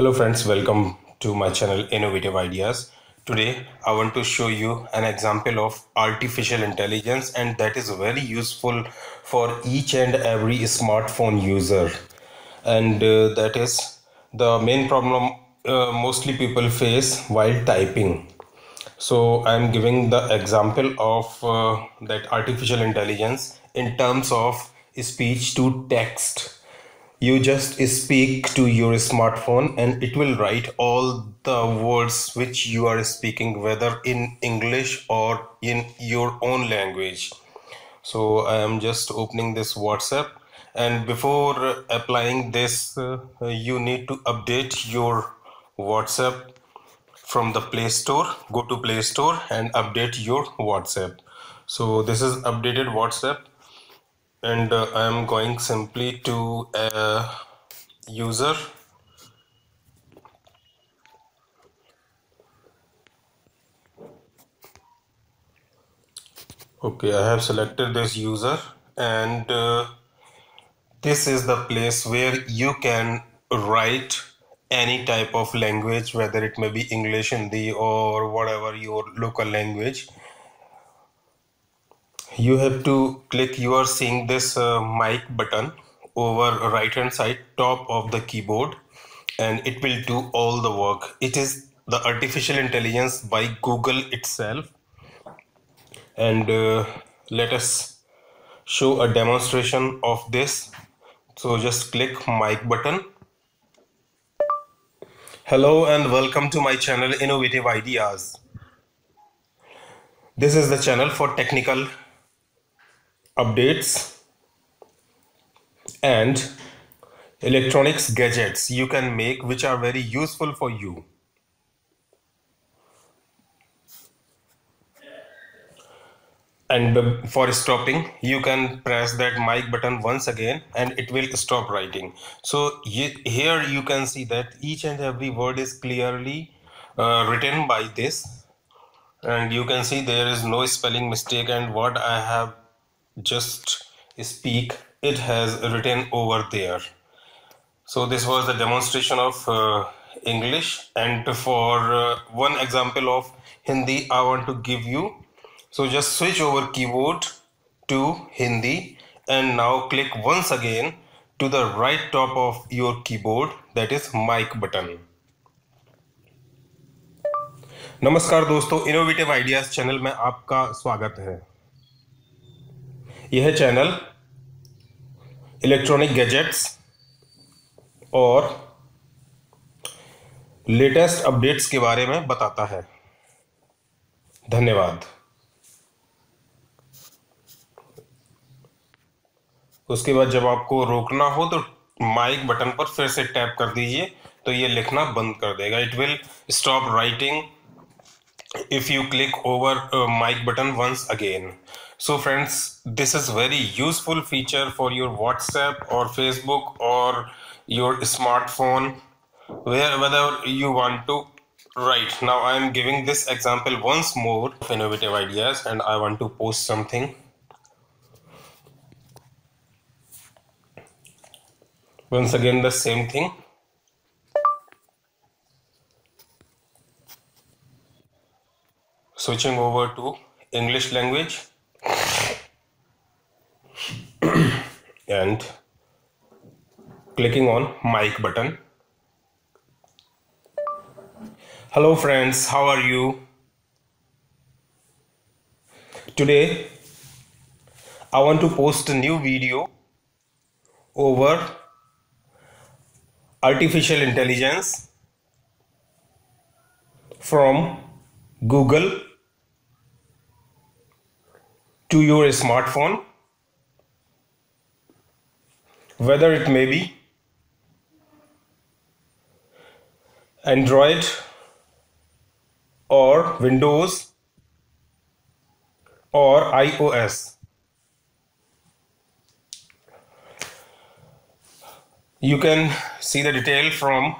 Hello friends, welcome to my channel Innovative Ideas. Today I want to show you an example of artificial intelligence, and that is very useful for each and every smartphone user. And that is the main problem mostly people face while typing. So I am giving the example of that artificial intelligence in terms of speech to text. You just speak to your smartphone and it will write all the words which you are speaking, whether in English or in your own language. So I am just opening this WhatsApp, and before applying this you need to update your WhatsApp from the Play Store. Go to Play Store and update your WhatsApp. So this is updated WhatsApp. And I am going simply to user, okay, I have selected this user, and this is the place where you can write any type of language, whether it may be English, Hindi, or whatever your local language. You have to click, you are seeing this mic button over right hand side top of the keyboard, and it will do all the work. It is the artificial intelligence by Google itself. And let us show a demonstration of this. So just click mic button. Hello and welcome to my channel Innovative Ideas. This is the channel for technical updates and electronics gadgets you can make, which are very useful for you. And for stopping, you can press that mic button once again and it will stop writing. So here you can see that each and every word is clearly written by this, and you can see there is no spelling mistake, and what I have just speak, it has written over there. So this was the demonstration of English, and for one example of Hindi I want to give you. So just switch over keyboard to Hindi and now click once again to the right top of your keyboard, that is mic button. नमस्कार दोस्तों, innovative ideas channel में आपका स्वागत है. यह channel electronic gadgets और latest updates के बारे में बताता है. धन्यवाद. उसके बाद जब आपको रोकना हो तो माइक बटन पर फिर से टैप कर दीजिए, तो ये लिखना बंद कर देगा. It will stop writing if you click over mic button once again. So friends, this is very useful feature for your WhatsApp or Facebook or your smartphone, whether you want to write. Now I am giving this example once more of Innovative Ideas, and I want to post something. Once again the same thing. Switching over to English language and clicking on mic button. Hello friends, how are you? Today I want to post a new video over artificial intelligence from Google to your smartphone, whether it may be Android or Windows or iOS. You can see the detail from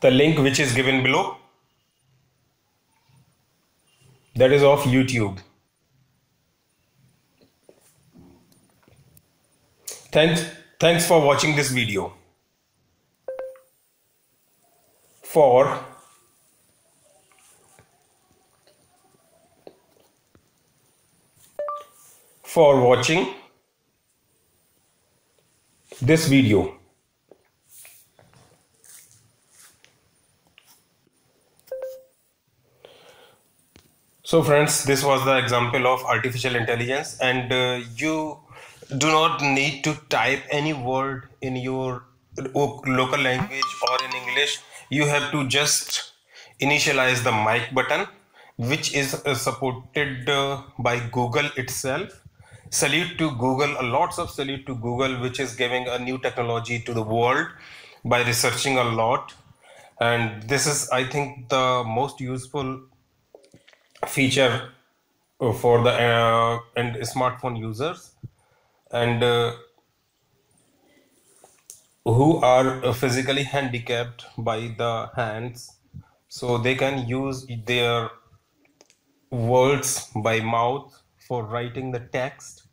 the link which is given below, that is of YouTube. Thanks for watching this video. for watching this video. So friends, this was the example of artificial intelligence, and you do not need to type any word in your local language or in English. You have to just initialize the mic button, which is supported by Google itself. Salute to Google, lots of salute to Google, which is giving a new technology to the world by researching a lot. And this is, I think, the most useful feature for the and smartphone users and who are physically handicapped by the hands, so they can use their words by mouth for writing the text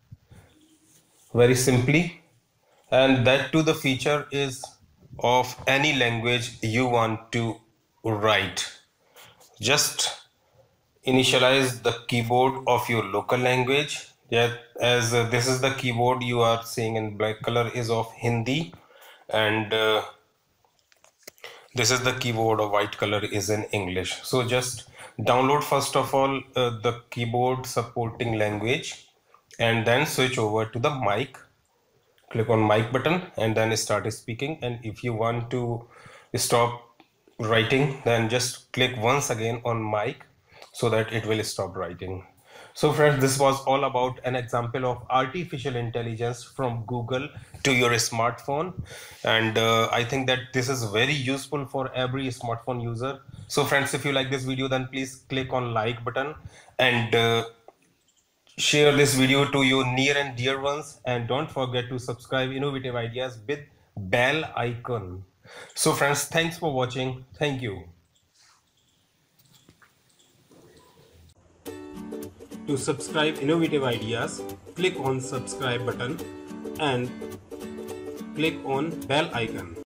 very simply, and that too the feature is of any language you want to write. Just initialize the keyboard of your local language. Yeah, as this is the keyboard you are seeing in black color is of Hindi, and this is the keyboard of white color is in English. So just download first of all the keyboard supporting language, and then switch over to the mic. Click on mic button and then start speaking. And if you want to stop writing, then just click once again on mic, so that it will stop writing. So friends, this was all about an example of artificial intelligence from Google to your smartphone, and I think that this is very useful for every smartphone user. So friends, if you like this video, then please click on like button and share this video to your near and dear ones, and don't forget to subscribe Innovative Ideas with bell icon. So friends, thanks for watching. Thank you. To subscribe Innovative Ideas, click on subscribe button and click on bell icon.